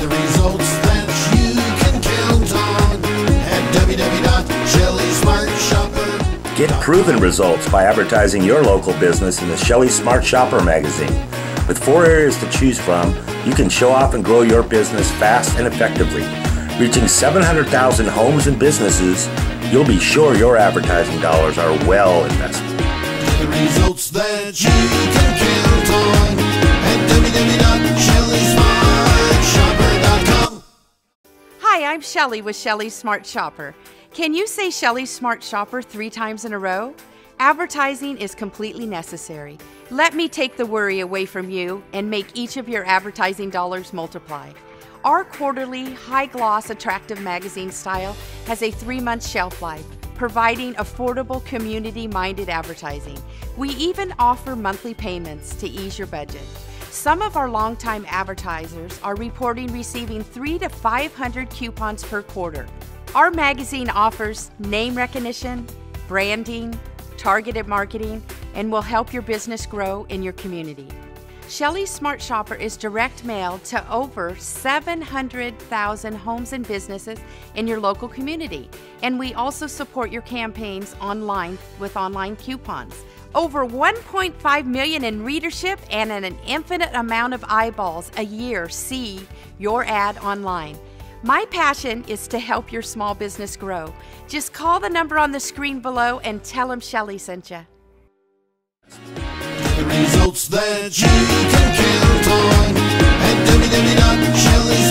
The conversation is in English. and the results that you can count on at www.shellysmartshopper.com. Get proven results by advertising your local business in the Shelly's Smart Shopper magazine. With 4 areas to choose from, you can show off and grow your business fast and effectively. Reaching 700,000 homes and businesses, you'll be sure your advertising dollars are well invested. The results that you can count on at www.shellysmartshopper.com. Hi, I'm Shelly with Shelly's Smart Shopper. Can you say Shelly's Smart Shopper 3 times in a row? Advertising is completely necessary. Let me take the worry away from you and make each of your advertising dollars multiply. Our quarterly, high-gloss, attractive magazine style has a 3-month shelf life, providing affordable, community-minded advertising. We even offer monthly payments to ease your budget. Some of our longtime advertisers are reporting receiving 300 to 500 coupons per quarter. Our magazine offers name recognition, branding, targeted marketing, and will help your business grow in your community. Shelly's Smart Shopper is direct mailed to over 700,000 homes and businesses in your local community. And we also support your campaigns online with online coupons. Over 1.5 million in readership and an infinite amount of eyeballs a year see your ad online. My passion is to help your small business grow. Just call the number on the screen below and tell them Shelly sent you. The results that you can count on at www.shellys.com.